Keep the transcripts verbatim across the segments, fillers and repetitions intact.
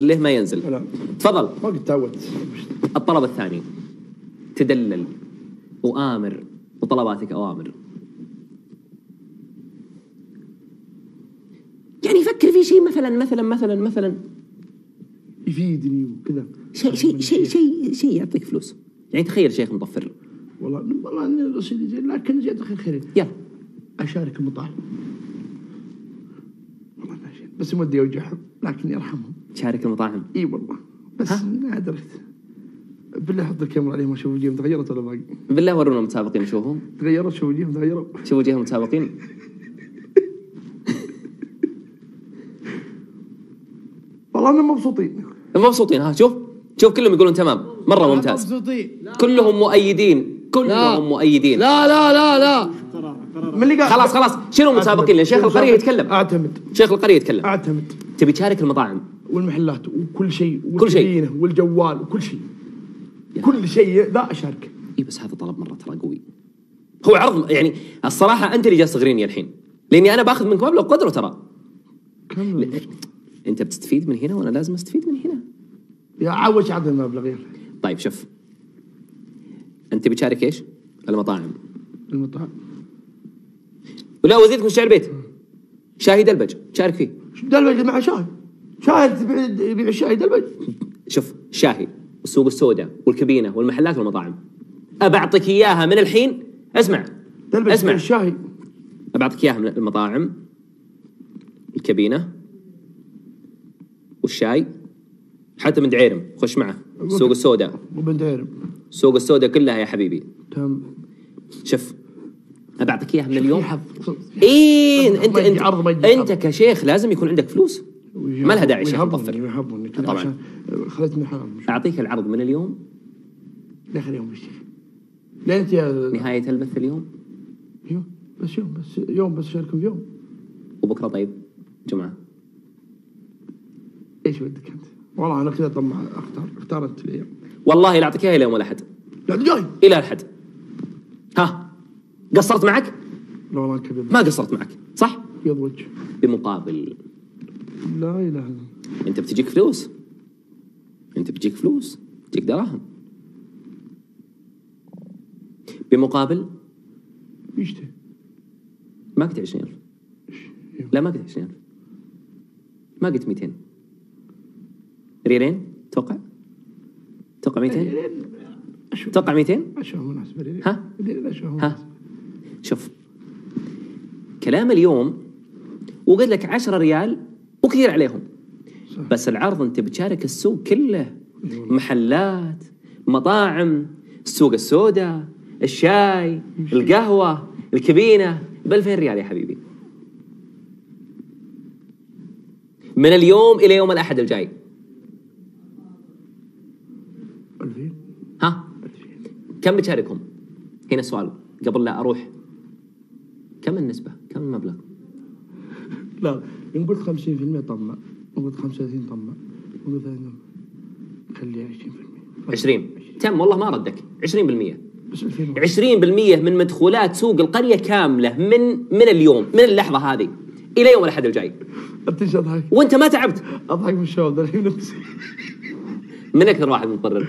ليه ما ينزل؟ لا. تفضل. ما قد تعودت. الطلب الثاني، تدلل وآمر وطلباتك أوامر. يعني فكر في شيء مثلا مثلا مثلا مثلا يفيدني وكذا، شيء شيء شيء شيء شيء يعطيك فلوس. يعني تخيل شيخ مطفر، والله والله أنا رصيدي زين لكن زين خير خيرين. يلا أشارك المطالب. والله ما شيء بس ودي أوجعهم لكن يرحمهم. تشارك المطاعم؟ اي والله بس ما دريت. بالله حط الكاميرا عليهم وشوف وجيهم تغيرت ولا باقي. بالله ورونا متسابقين شوفهم. تغيرت شوف وجيهم تغيروا. شوف وجيهم متسابقين. والله انهم مبسوطين. مبسوطين ها شوف شوف كلهم يقولون تمام مره ممتاز. مبسوطين كلهم مؤيدين كلهم مؤيدين. لا لا لا لا من اللي قال خلاص خلاص شنو متسابقين لان شيخ القريه يتكلم. اعتمد شيخ القريه يتكلم. اعتمد تبي تشارك المطاعم والمحلات وكل شيء كل شيء والجوال وكل شيء كل شيء ذا اشارك. اي بس هذا طلب مره ترى قوي. هو عرض يعني الصراحه انت اللي جالس تغريني الحين لاني انا باخذ منك مبلغ قدره ترى. كم انت بتستفيد من هنا وانا لازم استفيد من هنا. يا عوج عطني المبلغ يلا. طيب شوف انت بتشارك ايش؟ المطاعم. المطاعم ولا وزيرك مستشعر بيت شاهي دلبج شارك فيه. دلبج مع شاهي. شاهد يبيع الشاهي دلبج. شوف الشاهي والسوق السوداء والكبينه والمحلات والمطاعم أبعطيك اياها من الحين. اسمع دلبج اسمع الشاهي أبعطيك اياها من المطاعم الكبينه والشاي حتى من دعيرم خش معه السوق السوداء وبن دعيرم السوق السوداء كلها يا حبيبي. تمام شوف أبعطيك اياها من اليوم. اي انت انت انت, انت كشيخ لازم يكون عندك فلوس ما لها داعي شيخ مطفر طبعا. خليتني حرام اعطيك العرض من اليوم لاخر يوم الشيخ لين انت نهايه البث اليوم. ايوه بس يوم بس يوم بس شاركوا اليوم وبكره. طيب جمعه ايش ودك انت؟ والله انا كذا طمع اختار اختار انت الايام. والله لا اعطيك اياها الى يوم الاحد. لا جاي الى الاحد. ها قصرت معك؟ لا والله كبير ما قصرت معك صح؟ بيض وجه بمقابل لا اله الا الله. انت بتجيك فلوس انت بتجيك فلوس بتجيك دراهم بمقابل ايش تبي؟ ما قلت عشرين ألف. لا ما قلت عشرين ألف ما قلت مئتين ريالين توقع توقع مئتين توقع مئتين اشوف مناسبه ريالين. ها ها شوف كلام اليوم وقلت لك عشرة ريال وكثير عليهم صح. بس العرض انت بتشارك السوق كله محلات مطاعم السوق السوداء الشاي القهوه الكبينه ب ألفين ريال يا حبيبي من اليوم الى يوم الاحد الجاي. ألفين ها كم بتشاركهم؟ هنا السؤال قبل لا اروح كم النسبه؟ كم المبلغ؟ لا إن قلت خمسين بالمئة طمع، إن قلت خمسة وثلاثين طمع، إن قلت ثلاثين خليها عشرين بالمئة. عشرين تم والله ما ردك، عشرين بالمئة. بس عشرين بالمئة من مدخولات سوق القرية كاملة من من اليوم، من اللحظة هذه إلى يوم الأحد الجاي. أنت إيش أضحك؟ وأنت ما تعبت. أضحك من الشباب الحين نفسي. من أكثر واحد متضرر؟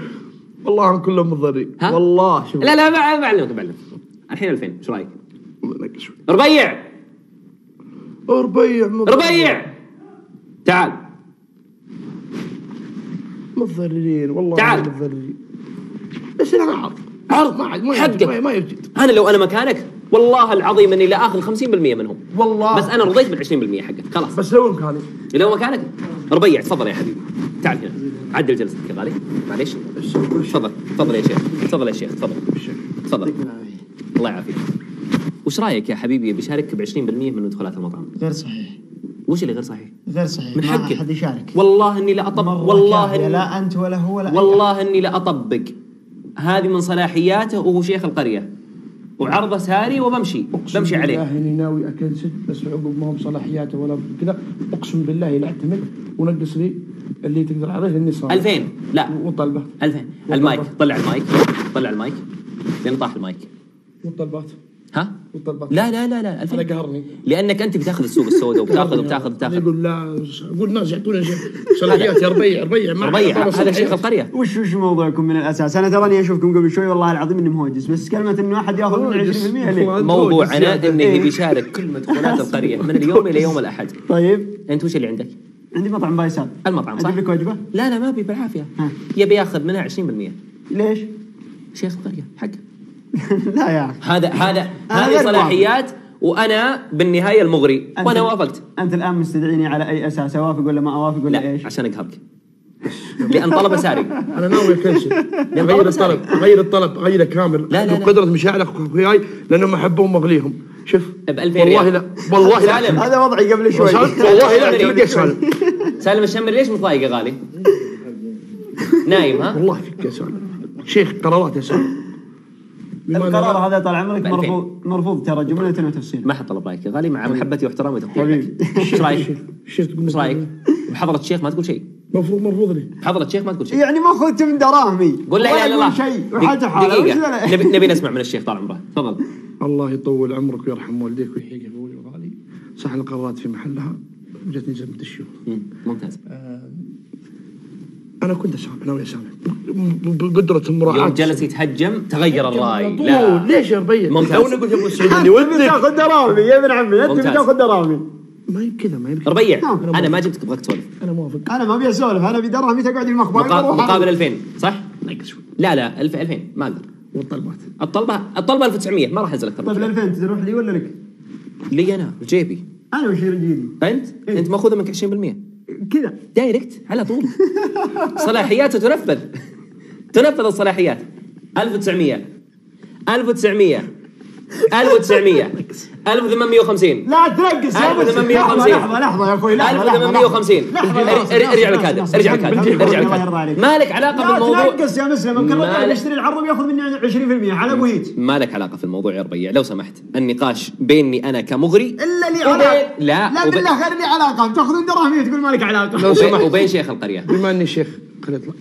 والله هم كلهم متضررين. والله شوف. لا لا بعلمك بعلمك. الحين ألفين، إيش رأيك؟ شوي. ربيع. ربيع ربيع تعال متضررين والله تعال متضررين بس انا عرض عرض ما حقك ما يرجع. انا لو انا مكانك والله العظيم اني لا اخذ خمسين بالمئة منهم والله بس انا رضيت بال عشرين بالمئة حقك خلاص. بس لو مكاني لو مكانك ربيع تفضل يا حبيبي تعال هنا عدل جلستك يا غالي معليش تفضل تفضل يا شيخ تفضل يا شيخ تفضل تفضل الله يعافيك. وش رايك يا حبيبي بشاركك ب عشرين بالمئة من مدخلات المطعم؟ غير صحيح. وش اللي غير صحيح؟ غير صحيح من حقك ما حد يشارك. والله اني لا اطبق والله إني لا انت ولا هو ولا والله اني لا اطبق. هذه من صلاحياته وهو شيخ القريه وعرضه ساري وبمشي بمشي عليه. اقسم بالله اني ناوي اكنسل بس عقب ما هو بصلاحياته ولا كذا اقسم بالله لا اعتمد ونقص لي اللي تقدر عليه اني صار ألفين لا وطلبه ألفين. المايك طلع المايك طلع المايك لان طاح المايك. والطلبات ها؟ لا لا لا لا ألفين. هذا قهرني لأنك أنت بتاخذ السوق السوداء وبتاخذ وبتاخذ وبتاخذ يقول لا قول ناس يعطونا شغلات يا ربيع ربيع ربيع هذا شيخ القرية. وش وش موضوعكم من الأساس؟ أنا تراني أشوفكم قبل شوي والله العظيم إني مهوجس، بس كلمة إن واحد ياخذ من عشرين بالمئة ليه؟ موضوعنا إني بيشارك كل مدخولات القرية من اليوم إلى يوم الأحد. طيب أنت وش اللي عندك؟ عندي مطعم بايسات. المطعم صح؟ عندك لك وجبة؟ لا لا ما أبي بالعافية. يبي ياخذ منها عشرين بالمئة. ليش؟ شيخ القرية حقه. لا يا هذا هذا هذه صلاحيات وانا بالنهايه المغري وانا وافقت. انت الان مستدعيني على اي اساس؟ اوافق ولا ما اوافق ولا لا. ايش؟ عشان اقهرك لان طلب ساري. انا ناوي كل شيء غير الطلب غير الطلب غيره كامل بقدره مشاعرك واخوياي لانهم احبهم واغليهم. شوف ب ألفين والله ريال. لا والله لا هذا وضعي قبل شوي والله لا تلقى سالم سالم الشمر ليش متضايق غالي؟ نايم ها؟ والله فيك يا سالم شيخ قرارات يا سالم. القرار هذا طال عمرك مرفوض مرفوض ترى جملته وتفسير. ما حد طلب رايك يا غالي مع محبتي واحترامي وتقديرك. ايش رايك؟ ايش رايك؟ بحضرة الشيخ ما تقول شيء. المفروض مرفوض لي. بحضرة الشيخ ما تقول شيء. يعني ما اخذت من دراهمي. قول لا لا لا شيء وحالته حاله. دقيقة نبي نبي نسمع من الشيخ طال عمره، تفضل. الله يطول عمرك ويرحم والديك ويحييك يا ابوي الغالي. صح القرارات في محلها وجتني جنبة الشيوخ. ممتاز. أنا كنت أسامح ناوي أسامح بقدرة المراعاة. يوم جلس يتهجم تغير الرأي. لا ليش يا ربيع؟ ممتاز. لو قلت يا أبو السعود إني ودك تاخذ دراهمي يا ابن عمي أنت بتاخذ دراهمي. ما يمكن كذا ما يمكن. ربيع أنا, أنا ما جبتك ابغاك تسولف. أنا موافق. أنا ما أبي أسولف أنا أبي دراهمي تقعد لي المخبار. مقابل ألفين صح؟ ناقص شوي. لا لا ألفين ما أقدر. والطلبات؟ الطلبة الطلبة ألف وتسعمئة ما راح أنزل أكثر. طيب ألفين تروح لي ولا لك؟ لي أنا جيبي. أنا وشيل جيبي. أنت؟ أنت ماخذها منك عشرين بالمئة. كذا دايركت على طول. صلاحياته تنفذ تنفذ الصلاحيات. ألف وتسعمئة ألف وتسعمئة ألف وتسعمئة ألف وثمانمئة وخمسين لا تنقص يا ألف وثمانمئة وخمسين لحظة لحظة يا أخوي لحظة ألف وثمانمئة وخمسين ارجع لك هذا ارجع لك هذا ارجع لك هذا ما لك علاقة بالموضوع. لا تنقص يا مسلم كل واحد يشتري العرض وياخذ مني عشرين بالمئة على وجهي. ما لك علاقة في الموضوع يا ربيع لو سمحت. النقاش بيني أنا كمغري إلا لي علاقة. لا لا بالله غير لي علاقة. تاخذون دراهمي وتقول ما لك علاقة لو سمحت. وبين شيخ القرية بما أني شيخ خليني أطلع.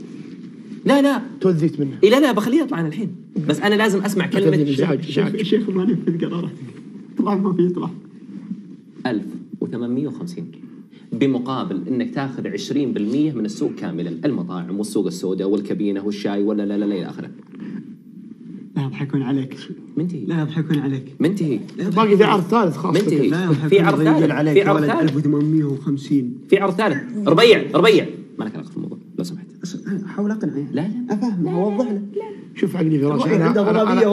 لا لا توذيت منه. لا لا بخليه يطلع انا الحين بس انا لازم اسمع كلمه. شاك شاك شاك والله نفذ قراراتك. طلع ما في يطلع. ألف وثمانمئة وخمسين بمقابل انك تاخذ عشرين بالمئة من السوق كاملا المطاعم والسوق السوداء والكابينه والشاي ولا لا لا لا الى اخره. لا يضحكون عليك. منتهي. لا يضحكون عليك. منتهي. باقي في عرض ثالث خاص. منتهي. في عرض ثالث في عرض ثالث ألف وثمانمئة وخمسين في عرض ثالث. ربيع ربيع ما لك علاقه في الموضوع لو سمحت. احاول اقنعه يعني. لا لا افهمه اوضح له. شوف عقلي في راسي انا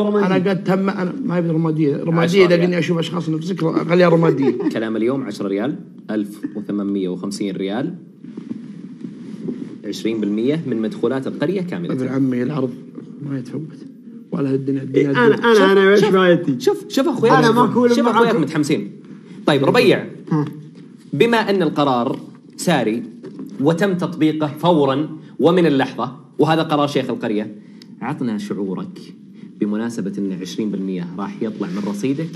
انا قاعد تم انا ما يبي رماديه رماديه لاني اشوف اشخاص نفسك خليها رماديه. كلام اليوم عشرة ريال ألف وثمانمئة وخمسين ريال عشرين بالمئة من مدخولات القريه كامله. ابن عمي العرض ما يتفوت ولا هالدنيا الدنيا. انا انا انا ايش رايتي؟ شوف شوف اخوي انا ما اقول شوف اخوياك متحمسين. طيب ربيع بما ان القرار ساري وتم تطبيقه فورا ومن اللحظة وهذا قرار شيخ القرية عطنا شعورك بمناسبة أن عشرين بالمئة راح يطلع من رصيدك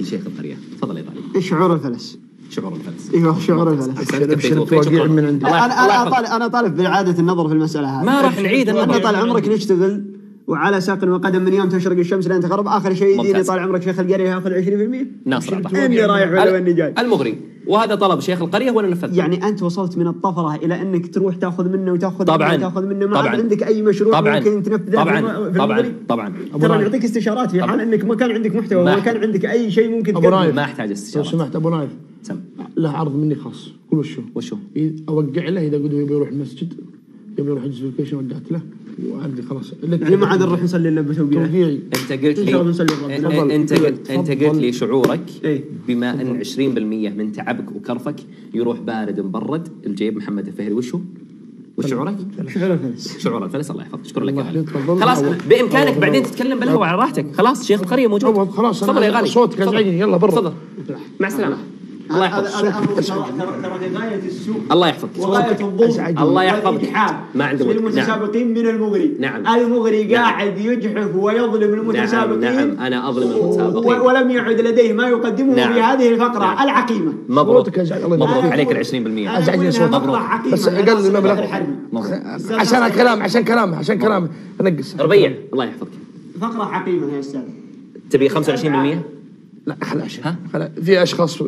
لشيخ القرية. تفضل يا غالي. شعور الفلس. شعور الفلس. ايوه شعور الفلس. انا انا طالب بإعادة النظر في المسألة هذه. ما راح نعيد النظر. طال عمرك نشتغل وعلى ساق وقدم من يوم تشرق الشمس لين تغرب. آخر شيء يديني طال عمرك شيخ القرية ياخذ عشرين بالمئة. ناصر إني رايح ولا وإني جاي. المغري وهذا طلب شيخ القرية ولا نفذته؟ يعني أنت وصلت من الطفرة إلى أنك تروح تأخذ منه وتأخذ طبعاً منه وتأخذ منه. ما عندك أي مشروع طبعاً ممكن تنفذه طبعاً في طبعاً طبعاً. ترى نعطيك استشارات في حال أنك ما كان عندك محتوى وما كان عندك أي شيء ممكن تقدمه. أبو نايف ما أحتاج استشارات. لو سمحت أبو نايف سم له عرض مني خاص. قول وشو؟ وشو؟ أوقع له إذا قلت يبي يروح المسجد يبي يروح الجزيرة وقعت له. وعندي خلاص يعني ما عاد نروح نصلي الا بتوقيعي. انت قلت لي انت انت قلت لي شعورك بما ان عشرين بالمئة من تعبك وكرفك يروح بارد مبرد الجيب محمد الفهري. وشو وش شعورك؟ شعور الفلس. شعور الفلس الله يحفظك. شكرا لك. خلاص بامكانك بعدين تتكلم بالهوى على راحتك. خلاص شيخ القريه موجود. خلاص تفضل يا غالي صوتك ازعجني. يلا برا تفضل مع السلامه. الله يحفظك. ترى غاية السوق. الله يحفظك. وغاية الظلم. الله يحفظك. ما عندهم المتسابقين من المغري. نعم. المغري قاعد يجحف ويظلم المتسابقين. نعم أنا أظلم المتسابقين. ولم يعد لديه ما يقدمه في هذه الفقرة العقيمة. مبروك مبروك عليك ال عشرين بالمئة. أزعجني صوتك. مبروك. بس أقل المبلغ. عشان كلام عشان كلام عشان كلام نقص. ربيع الله يحفظك. فقرة عقيمة يا أستاذ. تبي خمسة وعشرين بالمئة؟ لا خلاص ها في اشخاص.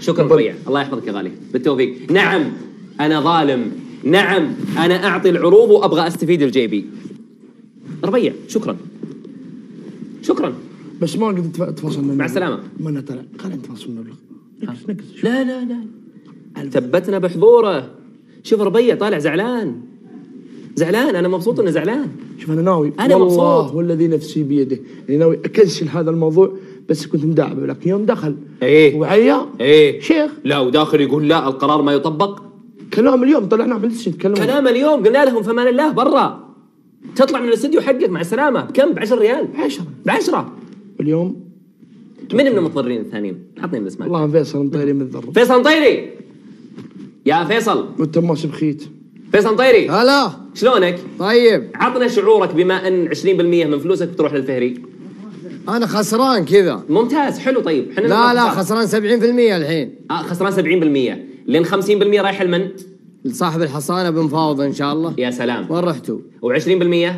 شكرا ربيع، الله يحفظك يا غالي، بالتوفيق. نعم انا ظالم، نعم انا اعطي العروض وابغى استفيد الجيبي. ربيع شكرا شكرا، بس ما قدرت اتواصل مع السلامه. ما طلع خلينا نتواصل مبلغ نقص نقص. لا لا لا ثبتنا بحضوره. شوف ربيع طالع زعلان زعلان، انا مبسوط انه زعلان. شوف انا ناوي، انا مبسوط والله والذي نفسي بيده، يعني ناوي اكنسل هذا الموضوع، بس كنت مداعبه لكن يوم دخل ايه وعيا ايه شيخ لا وداخل يقول لا القرار ما يطبق. كلام اليوم طلعنا من الاستديو، تكلمنا كلام اليوم قلنا لهم فمان الله برا، تطلع من الاستديو حقك مع السلامه. بكم؟ ب عشرة ريال. بعشرة بعشرة. اليوم من من المتضررين الثانيين؟ حطني باسمك والله. فيصل المطيري متضرر. فيصل المطيري يا فيصل، وانت ماشي بخيت. فيصل المطيري هلا، شلونك؟ طيب عطنا شعورك بما ان عشرين بالمئة من فلوسك بتروح للفهري. انا خسران كذا. ممتاز حلو. طيب احنا لا لا خسران سبعين بالمئة الحين. اه خسران سبعين بالمئة لين خمسين بالمئة رايح لمن؟ لصاحب الحصانه بنفاوضه ان شاء الله. يا سلام، وين رحتوا؟ و20%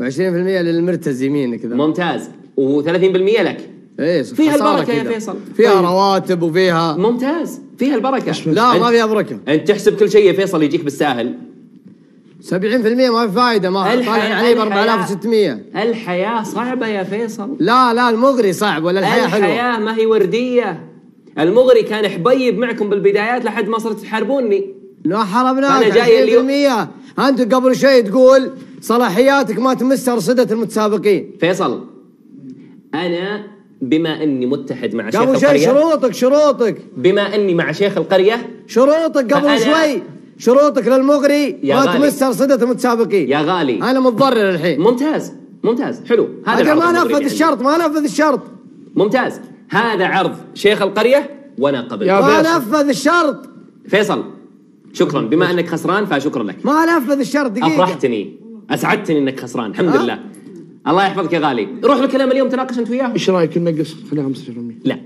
و20% للمرتز يمينك كذا. ممتاز. و30% لك. ايه فيها البركه يا فيصل، فيها رواتب وفيها ممتاز، فيها البركه. لا ما فيها بركه. انت تحسب كل شيء يا فيصل يجيك بالساهل. سبعين بالمئة ما في فايده، ما طالعين عليه ب أربعة آلاف وستمئة. الحياه صعبه يا فيصل. لا لا المغري صعب ولا الحياه حلوه؟ الحياه ما هي ورديه. المغري كان حبيب معكم بالبدايات لحد ما صرت تحاربوني. لا حرمناك. انا جاي اليوم. انت قبل شوي تقول صلاحياتك ما تمسها رصدة المتسابقين. فيصل انا بما اني متحد مع شيخ القريه. قبل شوي شروطك شروطك بما اني مع شيخ القريه. شروطك قبل شوي، شروطك للمغري ما تمس رصدة المتسابقين. يا غالي انا متضرر الحين. ممتاز ممتاز حلو. هذا ما نفذ الشرط، ما نفذ الشرط. ممتاز. هذا عرض شيخ القريه وانا قبل. ما نفذ الشرط فيصل. شكرا بما انك خسران فشكرا لك. ما نفذ الشرط. دقيقه افرحتني، اسعدتني انك خسران الحمد أه؟ لله. الله يحفظك يا غالي. روح لكلام اليوم تناقش انت وياه. ايش رايك ننقص خليها خمسة بالمئة؟ لا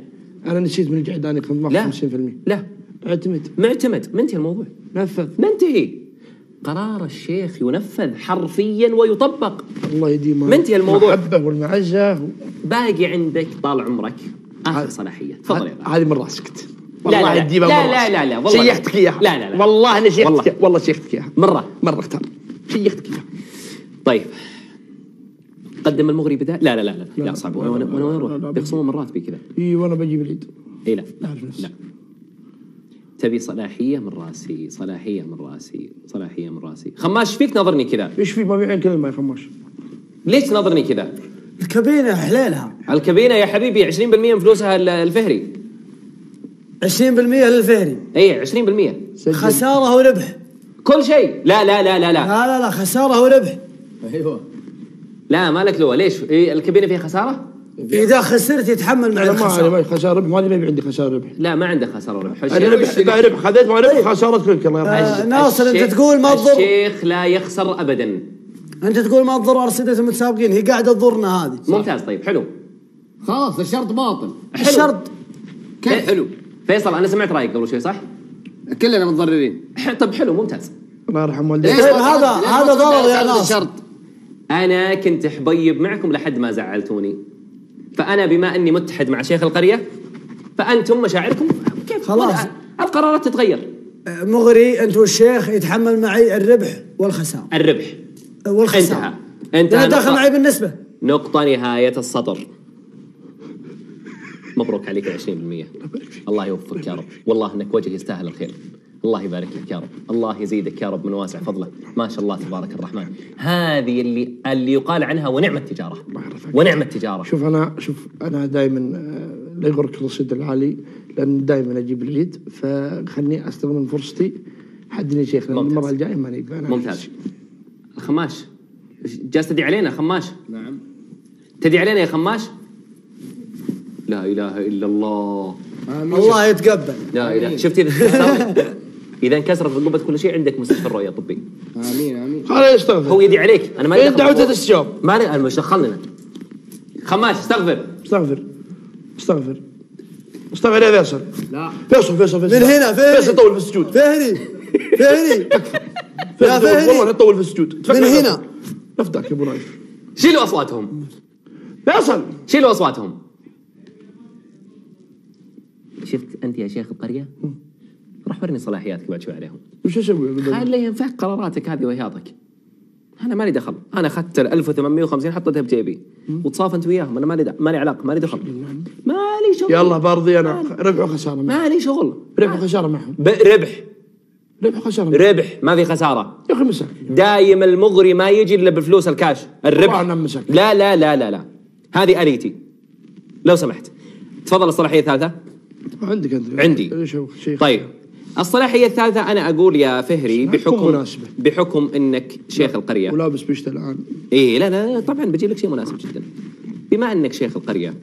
انا نسيت من الجعداني خمسة بالمئة. لا اعتمد معتمد. منتهي الموضوع، نفذ منتهي. قرار الشيخ ينفذ حرفيا ويطبق. الله يديمه. منتهي الموضوع. المحبه والمعزه و... باقي عندك طال عمرك اخر صلاحيه. تفضل يا غالي. هذه من راسكت والله. يديمه من راسك. لا لا لا والله شيختك اياها. لا لا لا والله انا شيختك، والله شيختك اياها. مره مره اختار شيختك اياها. طيب قدم المغري بدال. لا لا لا لا, لا صعب. وانا وانا وين اروح؟ بيخصمون من راتبي كذا. اي وانا بجيب العيد. اي لا لا, لا. تبي صلاحيه من راسي، صلاحيه من راسي، صلاحيه من راسي. خماش فيك ناظرني كذا. ايش في ما في عين كلمه يا خماش؟ ليش تناظرني كذا؟ الكابينه حلالها. الكابينه يا حبيبي عشرين بالمئة من فلوسها الفهري. عشرين بالمئة للفهري. اي عشرين بالمئة خساره وربح. كل شيء. لا لا لا لا لا لا لا خساره وربح. ايوه. لا مالك لو. ليش؟ الكابينه فيها خساره؟ إذا خسرت يتحمل مع الخسارة. ما خسارة ربح، ما أدري عندي خسارة ربح. لا ما عنده خسارة ربح. أنا ربح ربح خذيت ما ربح خسارة ربح. الله ناصر أنت تقول ما تضر. الشيخ لا يخسر أبدا. أنت تقول ما تضر أرصدة المتسابقين، هي قاعدة تضرنا هذه. ممتاز طيب حلو. خلاص الشرط باطل. حلو. الشرط كيف؟ حلو فيصل أنا سمعت رأيك قبل شوي صح؟ كلنا متضررين. طب حلو ممتاز. الله يرحم والديك. هذا هذا ضرر يا ناصر. أنا كنت حبيب معكم لحد ما زعلتوني. فأنا بما أني متحد مع شيخ القرية فأنتم مشاعركم كيف؟ خلاص القرارات تتغير. مغري أنت والشيخ يتحمل معي الربح والخسارة. الربح والخسارة انتهى. انت داخل معي بالنسبة نقطة نهاية السطر. مبروك عليك ال عشرين بالمئة. الله يوفقك يا رب، والله أنك وجه يستاهل الخير. الله يبارك لك يا رب، الله يزيدك يا رب من واسع فضله، ما شاء الله تبارك الرحمن. هذه اللي اللي يقال عنها ونعمة التجارة. ونعمة التجارة. شوف أنا شوف أنا دائما لا يغرك الرصيد العالي، لأن دائما أجيب العيد، فخلني أستغل فرصتي. حدني شيخ لأن المرة الجاية ماني أنا. ممتاز. الخماش جالس تدعي علينا خماش. نعم. تدعي علينا يا خماش؟ لا إله إلا الله. الله يتقبل. لا إله. شفت إذا إذا انكسرت قلبت كل شيء عندك مستشفى الرؤية الطبي. آمين آمين. خليه يستغفر. هو يدعي عليك، أنا ما لي دعوة. دعوته تستجاب. ما لي، أنا مش دخلنا. خماش استغفر. استغفر. استغفر. استغفر يا فيصل. لا. فيصل فيصل فيصل. من هنا فهري. فيصل طول في السجود. فهري. فهري. يا فهري. والله طول في السجود. من هنا. نفدك يا أبو نايف. شيلوا أصواتهم. فيصل. شيلوا أصواتهم. شفت انت يا شيخ القريه؟ راح ورني صلاحياتك بعد شوي عليهم. وش اسوي؟ خليه ينفع قراراتك هذه وهياطك. انا مالي دخل، انا اخذت ال ألف وثمانمئة وخمسين حطيتها بجيبي وتصافنت وياهم، انا مالي دخل، مالي علاقه، مالي دخل، مالي شغل. يلا برضي انا ربح وخساره معهم. مالي شغل. ربح وخساره معهم. ربح. ربح وخساره. ربح، ما في خساره. يا اخي مساكين. دايم المغري ما يجي الا بالفلوس الكاش، الربح. لا لا لا لا لا. هذه اليتي. لو سمحت. تفضل الصلاحيه الثالثه. عندك انت. عندي. طيب. الصلاحية الثالثة أنا أقول يا فهري بحكم مناسبة. بحكم أنك شيخ القرية ولابس بشتى الآن. إيه لا لا طبعا بجيب لك شيء مناسب جدا. بما أنك شيخ القرية